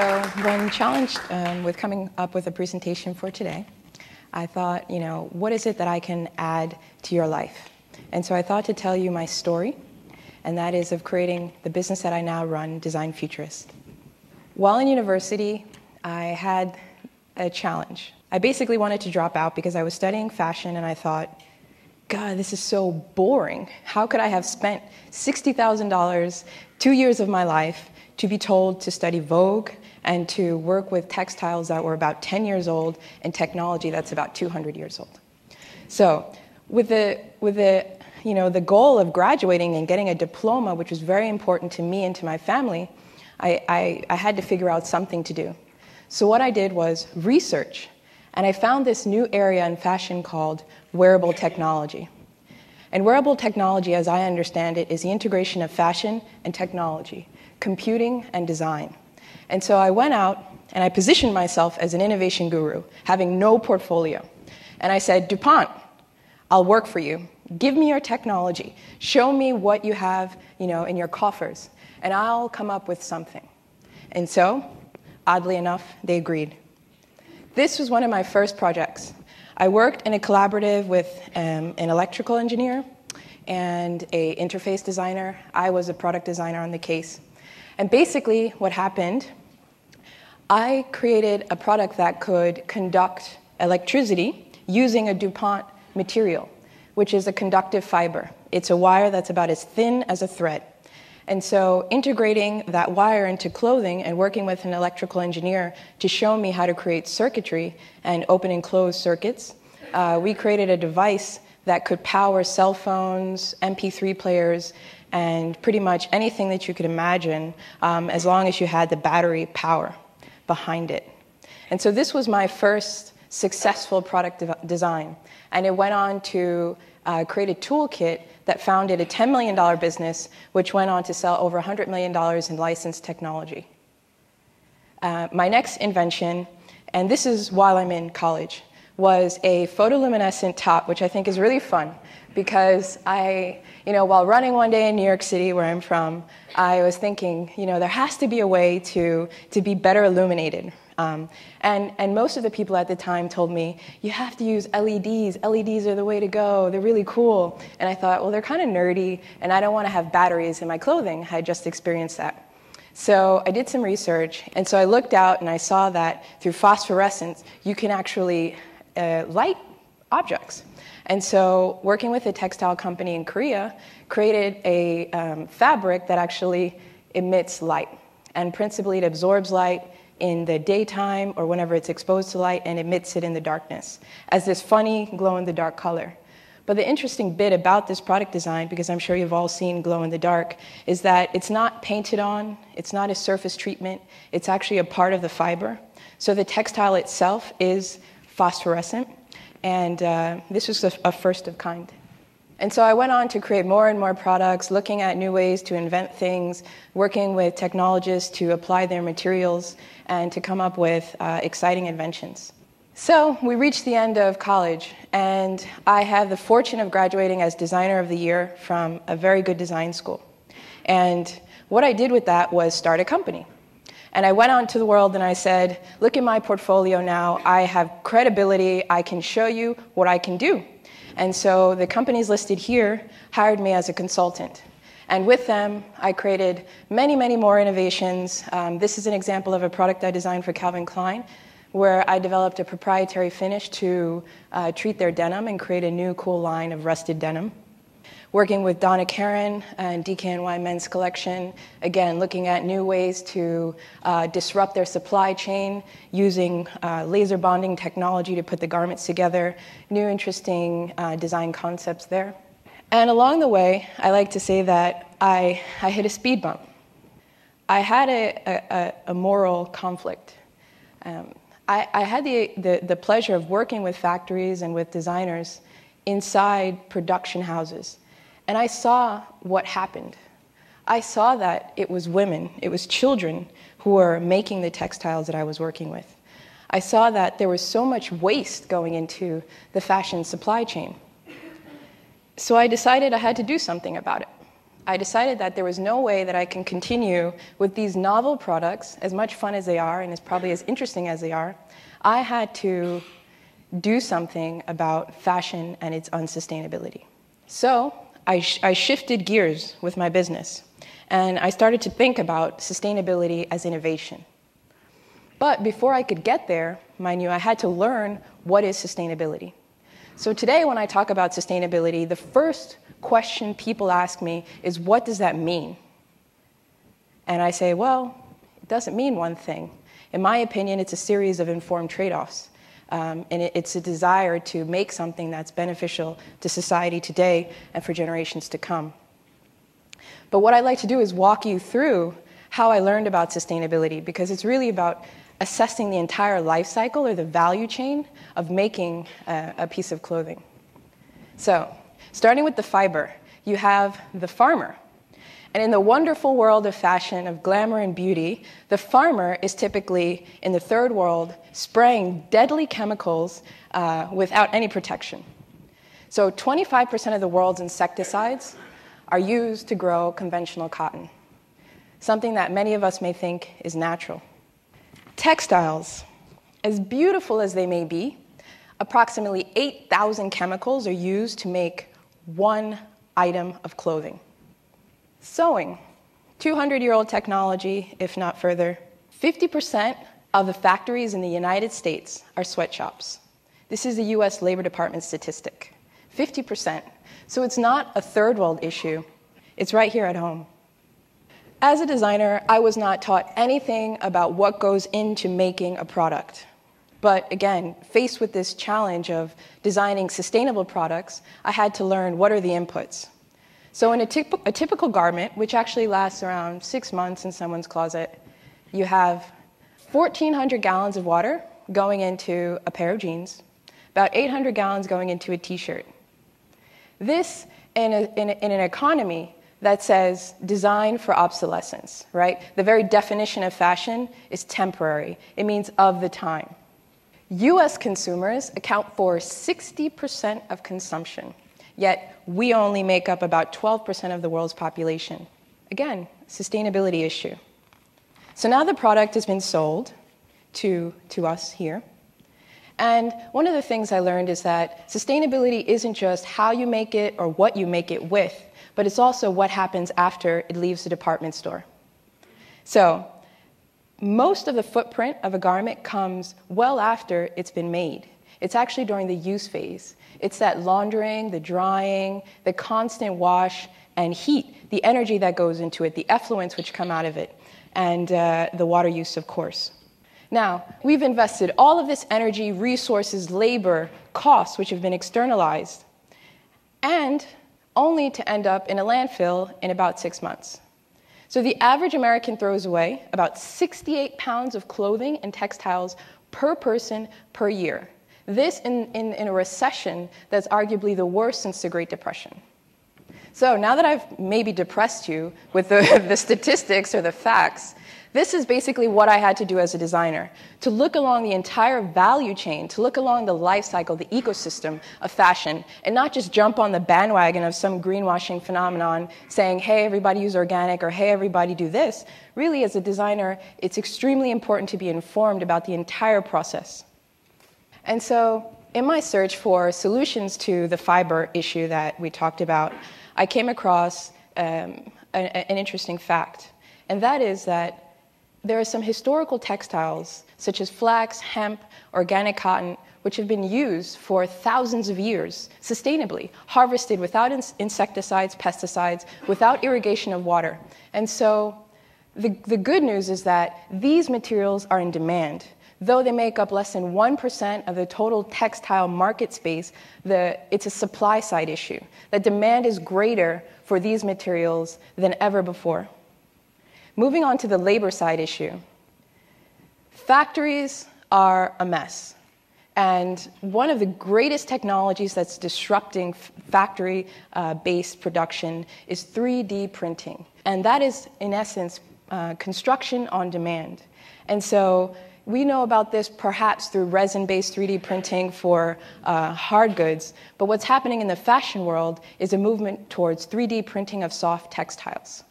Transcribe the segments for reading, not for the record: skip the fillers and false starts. So when challenged with coming up with a presentation for today, I thought, you know, what is it that I can add to your life? And so I thought to tell you my story, and that is of creating the business that I now run, Design Futurist. While in university, I had a challenge. I basically wanted to drop out because I was studying fashion, and I thought, God, this is so boring. How could I have spent $60,000, 2 years of my life, to be told to study Vogue and to work with textiles that were about 10 years old and technology that's about 200 years old? So with the goal of graduating and getting a diploma, which was very important to me and to my family, I had to figure out something to do. So what I did was research, and I found this new area in fashion called wearable technology. And wearable technology, as I understand it, is the integration of fashion and technology, computing and design. And so I went out and I positioned myself as an innovation guru, having no portfolio. And I said, DuPont, I'll work for you. Give me your technology. Show me what you have, you know, in your coffers, and I'll come up with something. And so, oddly enough, they agreed. This was one of my first projects. I worked in a collaborative with an electrical engineer and an interface designer. I was a product designer on the case. And basically what happened, I created a product that could conduct electricity using a DuPont material, which is a conductive fiber. It's a wire that's about as thin as a thread. And so integrating that wire into clothing and working with an electrical engineer to show me how to create circuitry and open and close circuits, we created a device that could power cell phones, MP3 players, and pretty much anything that you could imagine, as long as you had the battery power behind it. And so this was my first successful product design. And it went on to create a toolkit that founded a $10 million business, which went on to sell over $100 million in licensed technology. My next invention, and this is while I'm in college, was a photoluminescent top, which I think is really fun because I, you know, while running one day in New York City, where I'm from, I was thinking, you know, there has to be a way to be better illuminated. And most of the people at the time told me, you have to use LEDs. LEDs are the way to go. They're really cool. And I thought, well, they're kind of nerdy, and I don't want to have batteries in my clothing. I just experienced that. So I did some research, and so I looked out, and I saw that through phosphorescence, you can actually light objects. And so working with a textile company in Korea, created a fabric that actually emits light. And principally, it absorbs light in the daytime or whenever it's exposed to light and emits it in the darkness as this funny glow-in-the-dark color. But the interesting bit about this product design, because I'm sure you've all seen glow-in-the-dark, is that it's not painted on, it's not a surface treatment, it's actually a part of the fiber. So the textile itself is phosphorescent, and this was a first of kind. And so I went on to create more and more products, looking at new ways to invent things, working with technologists to apply their materials, and to come up with exciting inventions. So we reached the end of college, and I had the fortune of graduating as Designer of the Year from a very good design school. And what I did with that was start a company. And I went out into the world and I said, look at my portfolio now. I have credibility. I can show you what I can do. And so the companies listed here hired me as a consultant. And with them, I created many, many more innovations. This is an example of a product I designed for Calvin Klein, where I developed a proprietary finish to treat their denim and create a new cool line of rusted denim. Working with Donna Karan and DKNY Men's Collection, again, looking at new ways to disrupt their supply chain using laser bonding technology to put the garments together, new interesting design concepts there. And along the way, I like to say that I hit a speed bump. I had a moral conflict. I had the pleasure of working with factories and with designers inside production houses. And I saw what happened. I saw that it was women, it was children who were making the textiles that I was working with. I saw that there was so much waste going into the fashion supply chain. So I decided I had to do something about it. I decided that there was no way that I can continue with these novel products, as much fun as they are and as probably as interesting as they are. I had to do something about fashion and its unsustainability. So I shifted gears with my business, and I started to think about sustainability as innovation. But before I could get there, mind you, I had to learn what is sustainability. So today, when I talk about sustainability, the first question people ask me is, what does that mean? And I say, well, it doesn't mean one thing. In my opinion, it's a series of informed trade-offs. And it's a desire to make something that's beneficial to society today and for generations to come. But what I'd like to do is walk you through how I learned about sustainability, because it's really about assessing the entire life cycle or the value chain of making a piece of clothing. So, starting with the fiber, you have the farmer. And in the wonderful world of fashion, of glamour and beauty, the farmer is typically, in the third world, spraying deadly chemicals without any protection. So 25% of the world's insecticides are used to grow conventional cotton, something that many of us may think is natural. Textiles, as beautiful as they may be, approximately 8,000 chemicals are used to make one item of clothing. Sewing, 200-year-old technology, if not further. 50% of the factories in the United States are sweatshops. This is the US Labor Department statistic, 50%. So it's not a third world issue, it's right here at home. As a designer, I was not taught anything about what goes into making a product. But again, faced with this challenge of designing sustainable products, I had to learn what are the inputs. So in a typical garment, which actually lasts around 6 months in someone's closet, you have 1,400 gallons of water going into a pair of jeans, about 800 gallons going into a t-shirt. This, in an economy that says design for obsolescence, right? The very definition of fashion is temporary. It means of the time. US consumers account for 60% of consumption, yet we only make up about 12% of the world's population. Again, sustainability issue. So now the product has been sold to us here. And one of the things I learned is that sustainability isn't just how you make it or what you make it with, but it's also what happens after it leaves the department store. So most of the footprint of a garment comes well after it's been made. It's actually during the use phase. It's that laundering, the drying, the constant wash and heat, the energy that goes into it, the effluents which come out of it, and the water use, of course. Now, we've invested all of this energy, resources, labor, costs, which have been externalized, and only to end up in a landfill in about 6 months. So the average American throws away about 68 pounds of clothing and textiles per person per year. This in a recession that's arguably the worst since the Great Depression. So now that I've maybe depressed you with the statistics or the facts, this is basically what I had to do as a designer, to look along the entire value chain, to look along the life cycle, the ecosystem of fashion, and not just jump on the bandwagon of some greenwashing phenomenon saying, hey, everybody use organic, or hey, everybody do this. Really, as a designer, it's extremely important to be informed about the entire process. And so in my search for solutions to the fiber issue that we talked about, I came across an interesting fact, and that is that there are some historical textiles, such as flax, hemp, organic cotton, which have been used for thousands of years sustainably, harvested without insecticides, pesticides, without irrigation of water. And so the good news is that these materials are in demand. Though they make up less than 1% of the total textile market space, it's a supply side issue. The demand is greater for these materials than ever before. Moving on to the labor side issue. Factories are a mess. And one of the greatest technologies that's disrupting factory-based production is 3D printing. And that is, in essence, construction on demand. And so We know about this perhaps through resin-based 3D printing for hard goods, but what's happening in the fashion world is a movement towards 3D printing of soft textiles.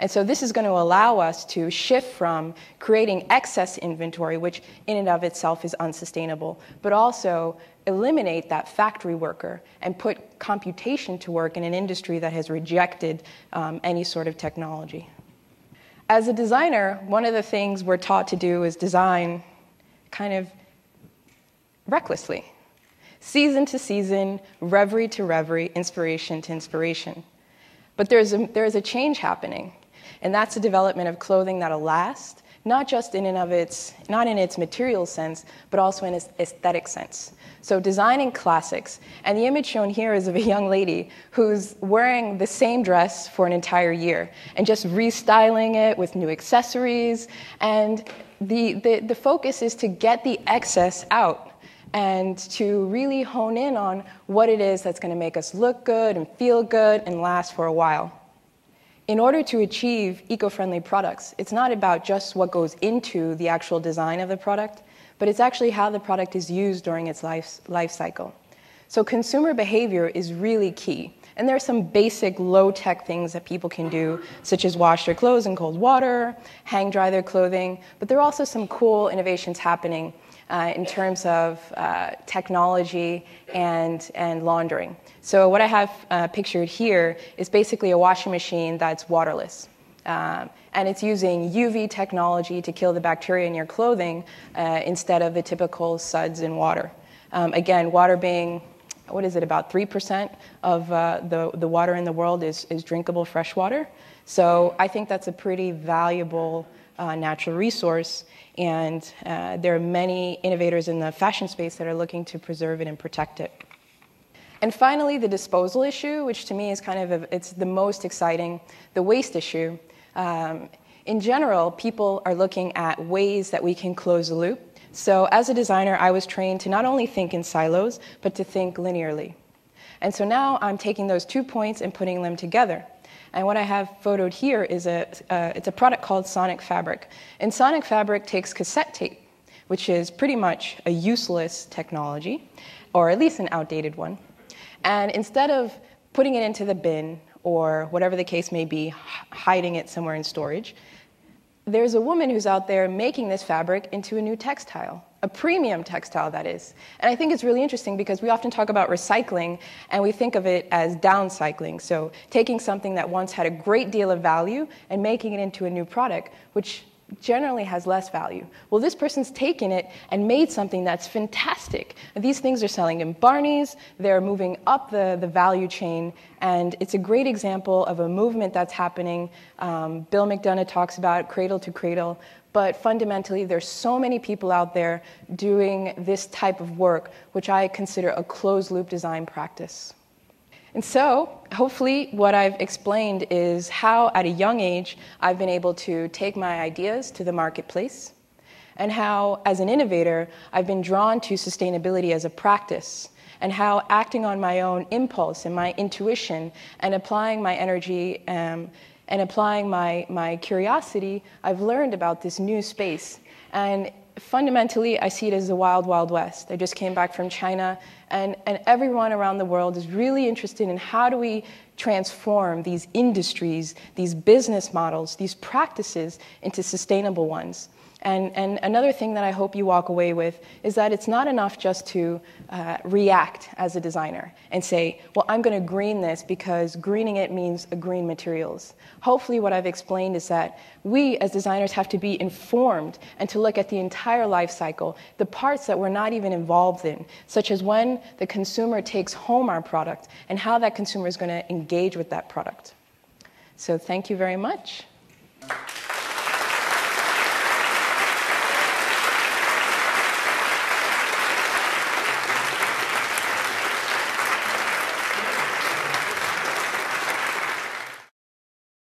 And so this is going to allow us to shift from creating excess inventory, which in and of itself is unsustainable, but also eliminate that factory worker and put computation to work in an industry that has rejected any sort of technology. As a designer, one of the things we're taught to do is design kind of recklessly, season to season, reverie to reverie, inspiration to inspiration. But there is a change happening, and that's the development of clothing that'll last, not just not in its material sense, but also in its aesthetic sense. So designing classics, and the image shown here is of a young lady who's wearing the same dress for an entire year and just restyling it with new accessories, and the focus is to get the excess out and to really hone in on what it is that's going to make us look good and feel good and last for a while. In order to achieve eco-friendly products, it's not about just what goes into the actual design of the product, but it's actually how the product is used during its life cycle. So consumer behavior is really key. And there are some basic low-tech things that people can do, such as wash their clothes in cold water, hang dry their clothing, but there are also some cool innovations happening in terms of technology and laundering. So what I have pictured here is basically a washing machine that's waterless. And it's using UV technology to kill the bacteria in your clothing instead of the typical suds in water. Again, water being, what is it, about 3% of the water in the world is drinkable fresh water. So I think that's a pretty valuable natural resource, and there are many innovators in the fashion space that are looking to preserve it and protect it. And finally, the disposal issue, which to me is kind of it's the most exciting, the waste issue. In general, people are looking at ways that we can close the loop. So as a designer, I was trained to not only think in silos, but to think linearly. And so now I'm taking those 2 points and putting them together. And what I have photoed here is it's a product called Sonic Fabric. And Sonic Fabric takes cassette tape, which is pretty much a useless technology, or at least an outdated one. And instead of putting it into the bin, or whatever the case may be, hiding it somewhere in storage, there's a woman who's out there making this fabric into a new textile, a premium textile, that is. And I think it's really interesting because we often talk about recycling and we think of it as downcycling, so taking something that once had a great deal of value and making it into a new product, which generally has less value. Well, this person's taken it and made something that's fantastic. These things are selling in Barneys, they're moving up the value chain, and it's a great example of a movement that's happening. Bill McDonough talks about cradle to cradle, but fundamentally there's so many people out there doing this type of work, which I consider a closed-loop design practice. And so, hopefully, what I've explained is how, at a young age, I've been able to take my ideas to the marketplace, and how, as an innovator, I've been drawn to sustainability as a practice, and how acting on my own impulse and my intuition and applying my energy and applying my curiosity, I've learned about this new space. And fundamentally, I see it as the wild, wild west. I just came back from China, and everyone around the world is really interested in how do we transform these industries, these business models, these practices into sustainable ones. And another thing that I hope you walk away with is that it's not enough just to react as a designer and say, well, I'm going to green this because greening it means green materials. Hopefully what I've explained is that we as designers have to be informed and to look at the entire life cycle, the parts that we're not even involved in, such as when the consumer takes home our product and how that consumer is going to engage with that product. So thank you very much.